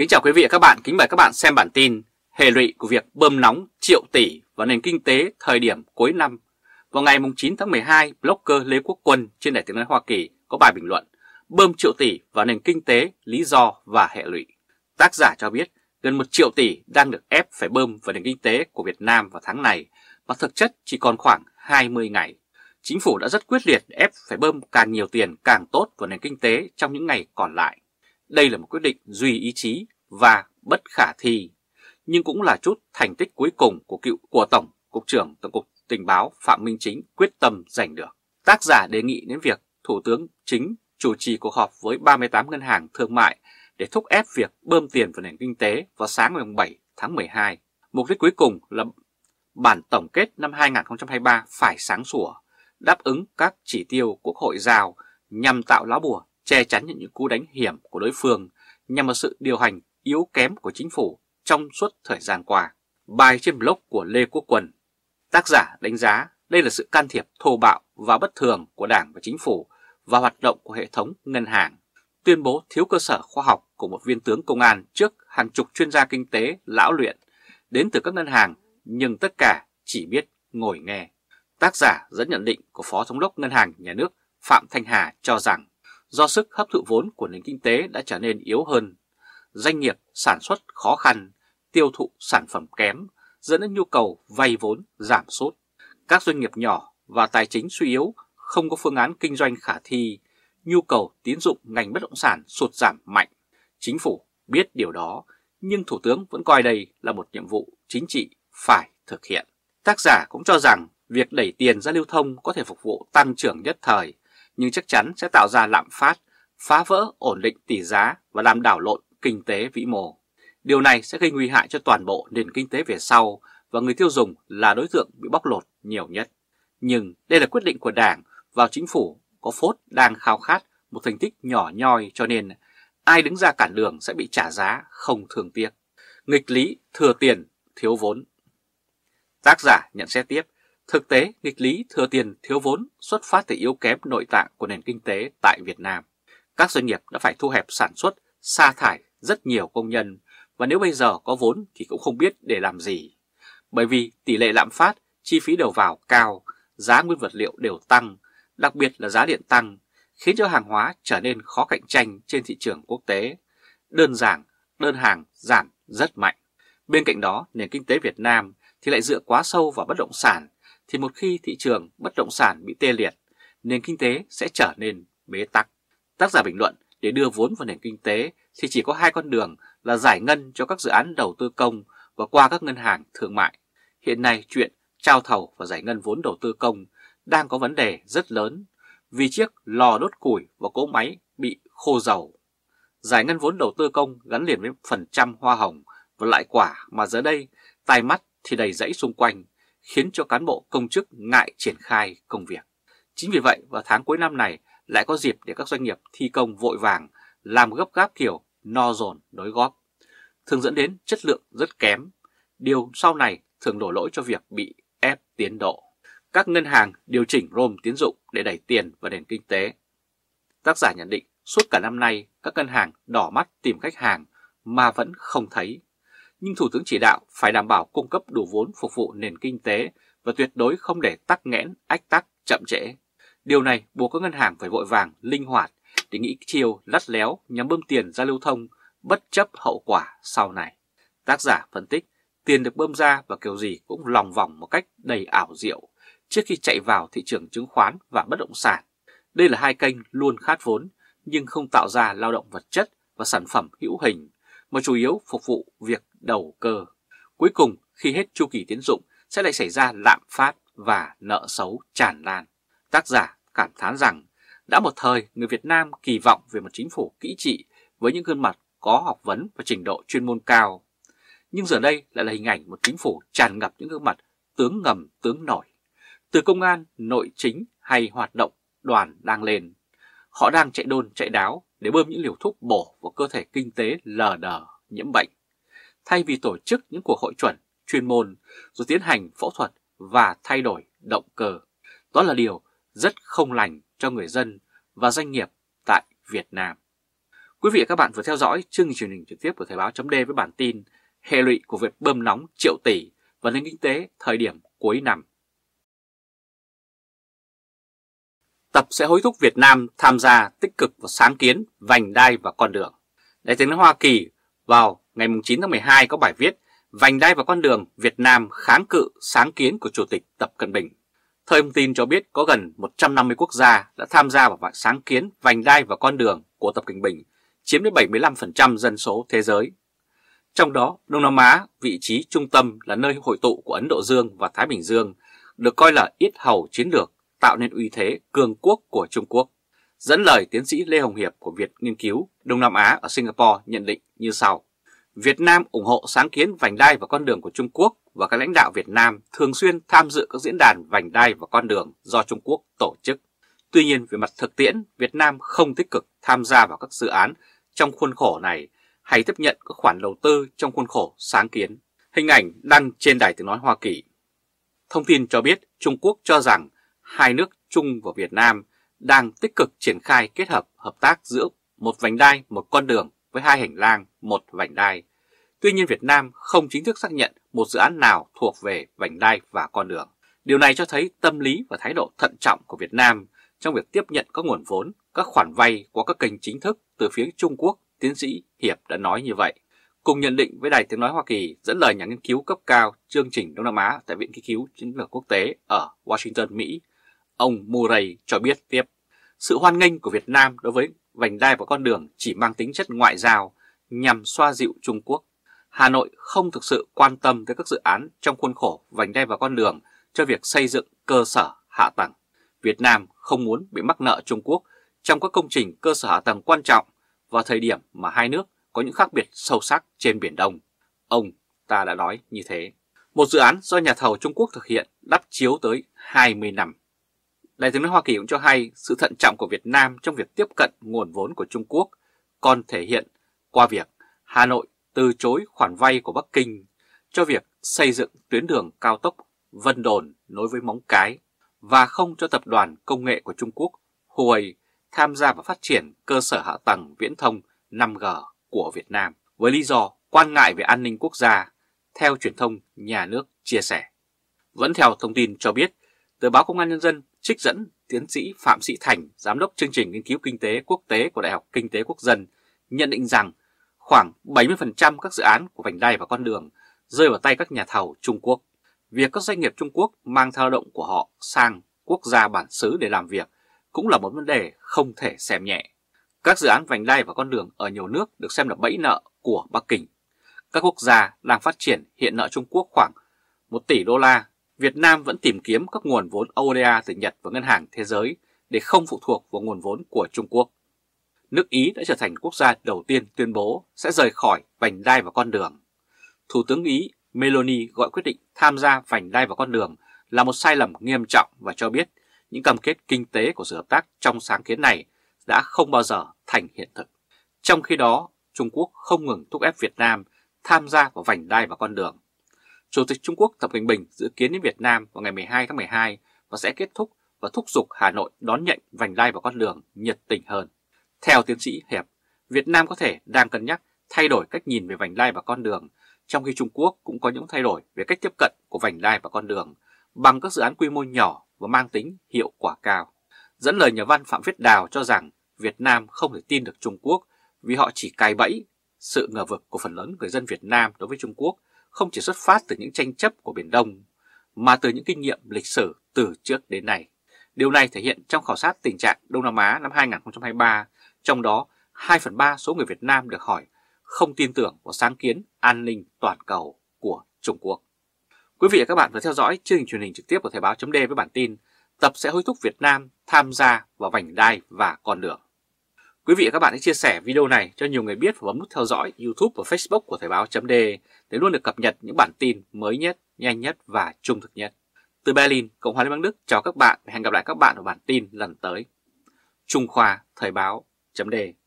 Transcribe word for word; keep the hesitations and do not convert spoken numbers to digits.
Kính chào quý vị và các bạn, kính mời các bạn xem bản tin hệ lụy của việc bơm nóng triệu tỷ vào nền kinh tế thời điểm cuối năm. Vào ngày chín tháng mười hai, blogger Lê Quốc Quân trên Đài Tiếng Nói Hoa Kỳ có bài bình luận bơm triệu tỷ vào nền kinh tế, lý do và hệ lụy. Tác giả cho biết gần một triệu tỷ đang được ép phải bơm vào nền kinh tế của Việt Nam vào tháng này, mà thực chất chỉ còn khoảng hai mươi ngày. Chính phủ đã rất quyết liệt ép phải bơm càng nhiều tiền càng tốt vào nền kinh tế trong những ngày còn lại. Đây là một quyết định duy ý chí và bất khả thi, nhưng cũng là chút thành tích cuối cùng của cựu của Tổng Cục trưởng Tổng cục Tình báo Phạm Minh Chính quyết tâm giành được. Tác giả đề nghị đến việc Thủ tướng Chính chủ trì cuộc họp với ba mươi tám ngân hàng thương mại để thúc ép việc bơm tiền vào nền kinh tế vào sáng ngày bảy tháng mười hai. Mục đích cuối cùng là bản tổng kết năm hai nghìn không trăm hai mươi ba phải sáng sủa, đáp ứng các chỉ tiêu Quốc hội giao nhằm tạo lá bùa che chắn những cú đánh hiểm của đối phương nhằm vào sự điều hành yếu kém của chính phủ trong suốt thời gian qua. Bài trên blog của Lê Quốc Quân, tác giả đánh giá đây là sự can thiệp thô bạo và bất thường của Đảng và chính phủ và hoạt động của hệ thống ngân hàng. Tuyên bố thiếu cơ sở khoa học của một viên tướng công an trước hàng chục chuyên gia kinh tế lão luyện đến từ các ngân hàng, nhưng tất cả chỉ biết ngồi nghe. Tác giả dẫn nhận định của Phó Thống đốc Ngân hàng Nhà nước Phạm Thanh Hà cho rằng do sức hấp thụ vốn của nền kinh tế đã trở nên yếu hơn, doanh nghiệp sản xuất khó khăn, tiêu thụ sản phẩm kém, dẫn đến nhu cầu vay vốn giảm sút. Các doanh nghiệp nhỏ và tài chính suy yếu, không có phương án kinh doanh khả thi, nhu cầu tín dụng ngành bất động sản sụt giảm mạnh. Chính phủ biết điều đó, nhưng Thủ tướng vẫn coi đây là một nhiệm vụ chính trị phải thực hiện. Tác giả cũng cho rằng việc đẩy tiền ra lưu thông có thể phục vụ tăng trưởng nhất thời, nhưng chắc chắn sẽ tạo ra lạm phát, phá vỡ ổn định tỷ giá và làm đảo lộn kinh tế vĩ mô. Điều này sẽ gây nguy hại cho toàn bộ nền kinh tế về sau, và người tiêu dùng là đối tượng bị bóc lột nhiều nhất. Nhưng đây là quyết định của Đảng và chính phủ có phốt đang khao khát một thành tích nhỏ nhoi, cho nên ai đứng ra cản đường sẽ bị trả giá không thương tiếc. Nghịch lý thừa tiền thiếu vốn. Tác giả nhận xét tiếp, thực tế nghịch lý thừa tiền thiếu vốn xuất phát từ yếu kém nội tạng của nền kinh tế tại Việt Nam. Các doanh nghiệp đã phải thu hẹp sản xuất, sa thải rất nhiều công nhân, và nếu bây giờ có vốn thì cũng không biết để làm gì. Bởi vì tỷ lệ lạm phát, chi phí đầu vào cao, giá nguyên vật liệu đều tăng, đặc biệt là giá điện tăng, khiến cho hàng hóa trở nên khó cạnh tranh trên thị trường quốc tế. Đơn giản, đơn hàng giảm rất mạnh. Bên cạnh đó, nền kinh tế Việt Nam thì lại dựa quá sâu vào bất động sản, thì một khi thị trường bất động sản bị tê liệt, nền kinh tế sẽ trở nên bế tắc. Tác giả bình luận, để đưa vốn vào nền kinh tế thì chỉ có hai con đường là giải ngân cho các dự án đầu tư công và qua các ngân hàng thương mại. Hiện nay chuyện trao thầu và giải ngân vốn đầu tư công đang có vấn đề rất lớn vì chiếc lò đốt củi và cỗ máy bị khô dầu. Giải ngân vốn đầu tư công gắn liền với phần trăm hoa hồng và lại quả mà giờ đây tai mắt thì đầy rẫy xung quanh, khiến cho cán bộ công chức ngại triển khai công việc. Chính vì vậy vào tháng cuối năm này lại có dịp để các doanh nghiệp thi công vội vàng, làm gấp gáp kiểu no dồn đối góp, thường dẫn đến chất lượng rất kém. Điều sau này thường đổ lỗi cho việc bị ép tiến độ. Các ngân hàng điều chỉnh rôm tín dụng để đẩy tiền vào nền kinh tế. Tác giả nhận định suốt cả năm nay các ngân hàng đỏ mắt tìm khách hàng mà vẫn không thấy. Nhưng Thủ tướng chỉ đạo phải đảm bảo cung cấp đủ vốn phục vụ nền kinh tế và tuyệt đối không để tắc nghẽn, ách tắc, chậm trễ. Điều này buộc các ngân hàng phải vội vàng, linh hoạt để nghĩ chiêu lắt léo nhằm bơm tiền ra lưu thông bất chấp hậu quả sau này. Tác giả phân tích, tiền được bơm ra và kiểu gì cũng lòng vòng một cách đầy ảo diệu trước khi chạy vào thị trường chứng khoán và bất động sản. Đây là hai kênh luôn khát vốn nhưng không tạo ra lao động vật chất và sản phẩm hữu hình, mà chủ yếu phục vụ việc đầu cơ. Cuối cùng, khi hết chu kỳ tín dụng sẽ lại xảy ra lạm phát và nợ xấu tràn lan. Tác giả cảm thán rằng đã một thời người Việt Nam kỳ vọng về một chính phủ kỹ trị với những gương mặt có học vấn và trình độ chuyên môn cao, nhưng giờ đây lại là hình ảnh một chính phủ tràn ngập những gương mặt tướng ngầm tướng nổi, từ công an, nội chính hay hoạt động đoàn đang lên. Họ đang chạy đôn chạy đáo để bơm những liều thuốc bổ vào cơ thể kinh tế lờ đờ nhiễm bệnh, thay vì tổ chức những cuộc hội chuẩn chuyên môn rồi tiến hành phẫu thuật và thay đổi động cơ. Đó là điều rất không lành cho người dân và doanh nghiệp tại Việt Nam. Quý vị và các bạn vừa theo dõi chương trình truyền hình trực tiếp của Thời báo chấm đê với bản tin hệ lụy của việc bơm nóng triệu tỷ và nền kinh tế thời điểm cuối năm. Tập sẽ hối thúc Việt Nam tham gia tích cực vào sáng kiến vành đai và con đường. Đài Tiếng nói Hoa Kỳ vào ngày chín tháng mười hai có bài viết "Vành đai và con đường Việt Nam kháng cự sáng kiến của Chủ tịch Tập Cận Bình". Thời thông tin cho biết có gần một trăm năm mươi quốc gia đã tham gia vào mạng sáng kiến vành đai và con đường của Tập Cận Bình, chiếm đến bảy mươi lăm phần trăm dân số thế giới. Trong đó, Đông Nam Á, vị trí trung tâm là nơi hội tụ của Ấn Độ Dương và Thái Bình Dương, được coi là yết hầu chiến lược, tạo nên uy thế cường quốc của Trung Quốc. Dẫn lời tiến sĩ Lê Hồng Hiệp của Viện Nghiên cứu Đông Nam Á ở Singapore nhận định như sau: Việt Nam ủng hộ sáng kiến vành đai và con đường của Trung Quốc và các lãnh đạo Việt Nam thường xuyên tham dự các diễn đàn vành đai và con đường do Trung Quốc tổ chức. Tuy nhiên, về mặt thực tiễn, Việt Nam không tích cực tham gia vào các dự án trong khuôn khổ này hay tiếp nhận các khoản đầu tư trong khuôn khổ sáng kiến. Hình ảnh đăng trên Đài Tiếng nói Hoa Kỳ. Thông tin cho biết Trung Quốc cho rằng hai nước Trung và Việt Nam đang tích cực triển khai kết hợp hợp tác giữa một vành đai, một con đường với hai hành lang, một vành đai. Tuy nhiên, Việt Nam không chính thức xác nhận một dự án nào thuộc về vành đai và con đường. Điều này cho thấy tâm lý và thái độ thận trọng của Việt Nam trong việc tiếp nhận các nguồn vốn, các khoản vay qua các kênh chính thức từ phía Trung Quốc, tiến sĩ Hiệp đã nói như vậy. Cùng nhận định với Đài Tiếng nói Hoa Kỳ, dẫn lời nhà nghiên cứu cấp cao chương trình Đông Nam Á tại Viện Nghiên cứu Chiến lược Quốc tế ở Washington, Mỹ, ông Murray cho biết tiếp, sự hoan nghênh của Việt Nam đối với vành đai và con đường chỉ mang tính chất ngoại giao nhằm xoa dịu Trung Quốc. Hà Nội không thực sự quan tâm tới các dự án trong khuôn khổ vành đai và con đường cho việc xây dựng cơ sở hạ tầng. Việt Nam không muốn bị mắc nợ Trung Quốc trong các công trình cơ sở hạ tầng quan trọng vào thời điểm mà hai nước có những khác biệt sâu sắc trên Biển Đông. Ông ta đã nói như thế. Một dự án do nhà thầu Trung Quốc thực hiện đắp chiếu tới hai mươi năm. Đài Tiếng nói Hoa Kỳ cũng cho hay sự thận trọng của Việt Nam trong việc tiếp cận nguồn vốn của Trung Quốc còn thể hiện qua việc Hà Nội từ chối khoản vay của Bắc Kinh cho việc xây dựng tuyến đường cao tốc Vân Đồn nối với Móng Cái và không cho tập đoàn công nghệ của Trung Quốc Huawei tham gia vào phát triển cơ sở hạ tầng viễn thông năm G của Việt Nam với lý do quan ngại về an ninh quốc gia, theo truyền thông nhà nước chia sẻ. Vẫn theo thông tin cho biết, tờ báo Công an Nhân dân trích dẫn tiến sĩ Phạm Sĩ Thành, giám đốc chương trình nghiên cứu kinh tế quốc tế của Đại học Kinh tế Quốc dân, nhận định rằng khoảng bảy mươi phần trăm các dự án của vành đai và con đường rơi vào tay các nhà thầu Trung Quốc. Việc các doanh nghiệp Trung Quốc mang lao động của họ sang quốc gia bản xứ để làm việc cũng là một vấn đề không thể xem nhẹ. Các dự án vành đai và con đường ở nhiều nước được xem là bẫy nợ của Bắc Kinh. Các quốc gia đang phát triển hiện nợ Trung Quốc khoảng một tỷ đô la. Việt Nam vẫn tìm kiếm các nguồn vốn ô đê a từ Nhật và Ngân hàng Thế giới để không phụ thuộc vào nguồn vốn của Trung Quốc. Nước Ý đã trở thành quốc gia đầu tiên tuyên bố sẽ rời khỏi vành đai và con đường. Thủ tướng Ý Meloni gọi quyết định tham gia vành đai và con đường là một sai lầm nghiêm trọng và cho biết những cam kết kinh tế của sự hợp tác trong sáng kiến này đã không bao giờ thành hiện thực. Trong khi đó, Trung Quốc không ngừng thúc ép Việt Nam tham gia vào vành đai và con đường. Chủ tịch Trung Quốc Tập Cận Bình dự kiến đến Việt Nam vào ngày mười hai tháng mười hai và sẽ kết thúc và thúc giục Hà Nội đón nhận vành đai và con đường nhiệt tình hơn. Theo tiến sĩ Hiệp, Việt Nam có thể đang cân nhắc thay đổi cách nhìn về vành đai và con đường, trong khi Trung Quốc cũng có những thay đổi về cách tiếp cận của vành đai và con đường bằng các dự án quy mô nhỏ và mang tính hiệu quả cao. Dẫn lời nhà văn Phạm Viết Đào cho rằng Việt Nam không thể tin được Trung Quốc vì họ chỉ cài bẫy. Sự ngờ vực của phần lớn người dân Việt Nam đối với Trung Quốc không chỉ xuất phát từ những tranh chấp của Biển Đông, mà từ những kinh nghiệm lịch sử từ trước đến nay. Điều này thể hiện trong khảo sát tình trạng Đông Nam Á năm hai nghìn không trăm hai mươi ba, trong đó hai phần ba số người Việt Nam được hỏi không tin tưởng vào sáng kiến an ninh toàn cầu của Trung Quốc. Quý vị và các bạn vừa theo dõi chương trình truyền hình trực tiếp của Thời báo chấm đê với bản tin Tập sẽ hối thúc Việt Nam tham gia vào vành đai và con đường. Quý vị và các bạn hãy chia sẻ video này cho nhiều người biết và bấm nút theo dõi YouTube và Facebook của Thời báo .de để luôn được cập nhật những bản tin mới nhất, nhanh nhất và trung thực nhất. Từ Berlin, Cộng hòa Liên bang Đức chào các bạn và hẹn gặp lại các bạn ở bản tin lần tới. Trung Khoa, Thời báo .de